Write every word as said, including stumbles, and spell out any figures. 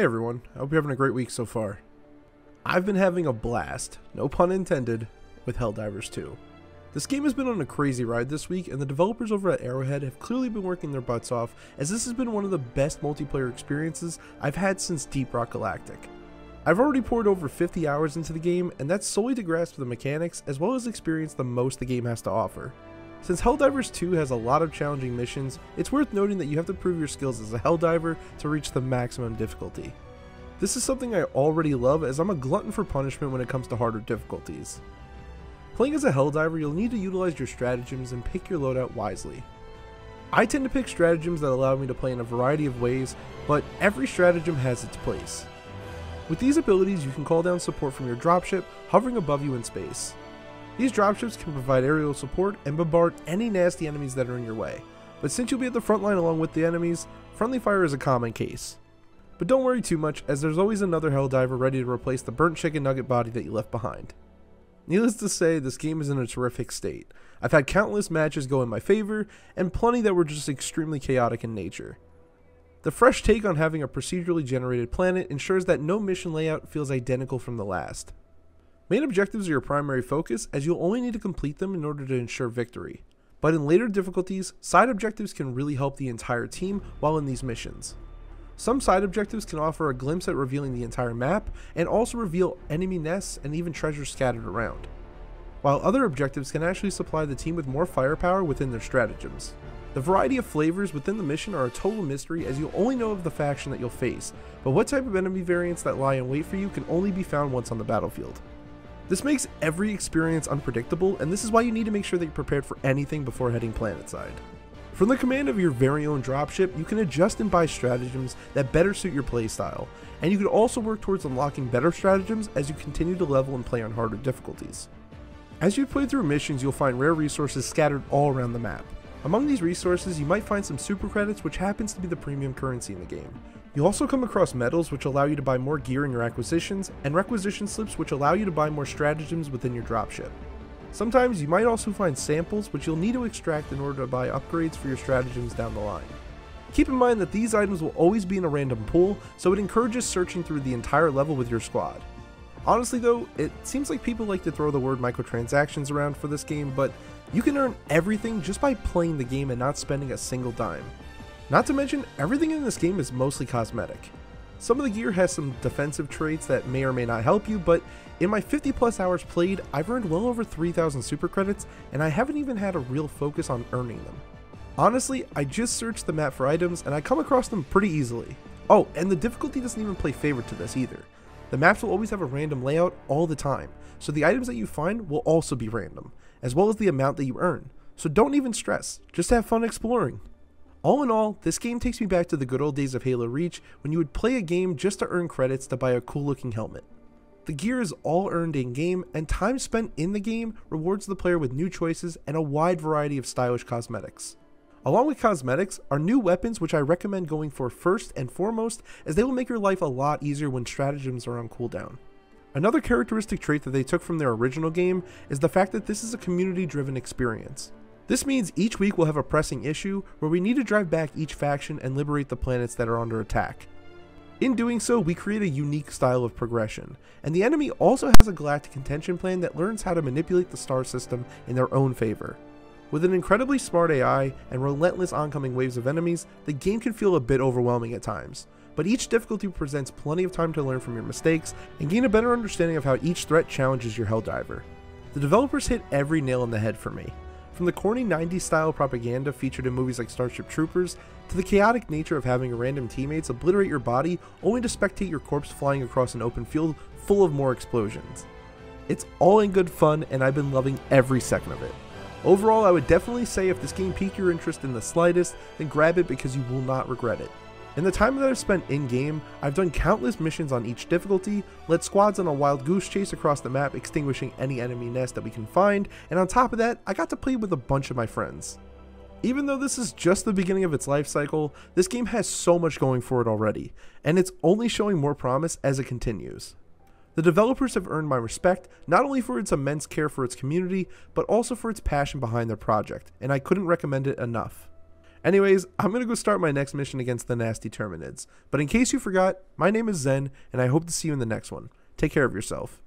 Hey everyone, I hope you're having a great week so far. I've been having a blast, no pun intended, with Helldivers two. This game has been on a crazy ride this week, and the developers over at Arrowhead have clearly been working their butts off, as this has been one of the best multiplayer experiences I've had since Deep Rock Galactic. I've already poured over fifty hours into the game, and that's solely to grasp the mechanics as well as experience the most the game has to offer. Since Helldivers two has a lot of challenging missions, it's worth noting that you have to prove your skills as a Helldiver to reach the maximum difficulty. This is something I already love, as I'm a glutton for punishment when it comes to harder difficulties. Playing as a Helldiver, you'll need to utilize your stratagems and pick your loadout wisely. I tend to pick stratagems that allow me to play in a variety of ways, but every stratagem has its place. With these abilities, you can call down support from your dropship hovering above you in space. These dropships can provide aerial support and bombard any nasty enemies that are in your way, but since you'll be at the front line along with the enemies, friendly fire is a common case. But don't worry too much, as there's always another Helldiver ready to replace the burnt chicken nugget body that you left behind. Needless to say, this game is in a terrific state. I've had countless matches go in my favor, and plenty that were just extremely chaotic in nature. The fresh take on having a procedurally generated planet ensures that no mission layout feels identical from the last. Main objectives are your primary focus, as you'll only need to complete them in order to ensure victory. But in later difficulties, side objectives can really help the entire team while in these missions. Some side objectives can offer a glimpse at revealing the entire map, and also reveal enemy nests and even treasure scattered around, while other objectives can actually supply the team with more firepower within their stratagems. The variety of flavors within the mission are a total mystery, as you'll only know of the faction that you'll face, but what type of enemy variants that lie in wait for you can only be found once on the battlefield. This makes every experience unpredictable, and this is why you need to make sure that you're prepared for anything before heading planetside. From the command of your very own dropship, you can adjust and buy stratagems that better suit your playstyle, and you can also work towards unlocking better stratagems as you continue to level and play on harder difficulties. As you play through missions, you'll find rare resources scattered all around the map. Among these resources, you might find some super credits, which happens to be the premium currency in the game. You'll also come across medals, which allow you to buy more gear in your acquisitions, and requisition slips, which allow you to buy more stratagems within your dropship. Sometimes you might also find samples, which you'll need to extract in order to buy upgrades for your stratagems down the line. Keep in mind that these items will always be in a random pool, so it encourages searching through the entire level with your squad. Honestly though, it seems like people like to throw the word microtransactions around for this game, but you can earn everything just by playing the game and not spending a single dime. Not to mention, everything in this game is mostly cosmetic. Some of the gear has some defensive traits that may or may not help you, but in my fifty plus hours played, I've earned well over three thousand super credits, and I haven't even had a real focus on earning them. Honestly, I just searched the map for items, and I come across them pretty easily. Oh, and the difficulty doesn't even play favor to this either. The maps will always have a random layout all the time, so the items that you find will also be random, as well as the amount that you earn. So don't even stress, just have fun exploring. All in all, this game takes me back to the good old days of Halo Reach, when you would play a game just to earn credits to buy a cool looking helmet. The gear is all earned in game, and time spent in the game rewards the player with new choices and a wide variety of stylish cosmetics. Along with cosmetics are new weapons, which I recommend going for first and foremost, as they will make your life a lot easier when stratagems are on cooldown. Another characteristic trait that they took from their original game is the fact that this is a community-driven experience. This means each week we'll have a pressing issue where we need to drive back each faction and liberate the planets that are under attack. In doing so, we create a unique style of progression, and the enemy also has a galactic contention plan that learns how to manipulate the star system in their own favor. With an incredibly smart A I and relentless oncoming waves of enemies, the game can feel a bit overwhelming at times, but each difficulty presents plenty of time to learn from your mistakes and gain a better understanding of how each threat challenges your Helldiver. The developers hit every nail on the head for me. From the corny nineties style propaganda featured in movies like Starship Troopers, to the chaotic nature of having random teammates obliterate your body only to spectate your corpse flying across an open field full of more explosions. It's all in good fun, and I've been loving every second of it. Overall, I would definitely say if this game piqued your interest in the slightest, then grab it, because you will not regret it. In the time that I've spent in-game, I've done countless missions on each difficulty, led squads on a wild goose chase across the map extinguishing any enemy nest that we can find, and on top of that, I got to play with a bunch of my friends. Even though this is just the beginning of its life cycle, this game has so much going for it already, and it's only showing more promise as it continues. The developers have earned my respect, not only for its immense care for its community, but also for its passion behind their project, and I couldn't recommend it enough. Anyways, I'm going to go start my next mission against the nasty Terminids. But in case you forgot, my name is Zen, and I hope to see you in the next one. Take care of yourself.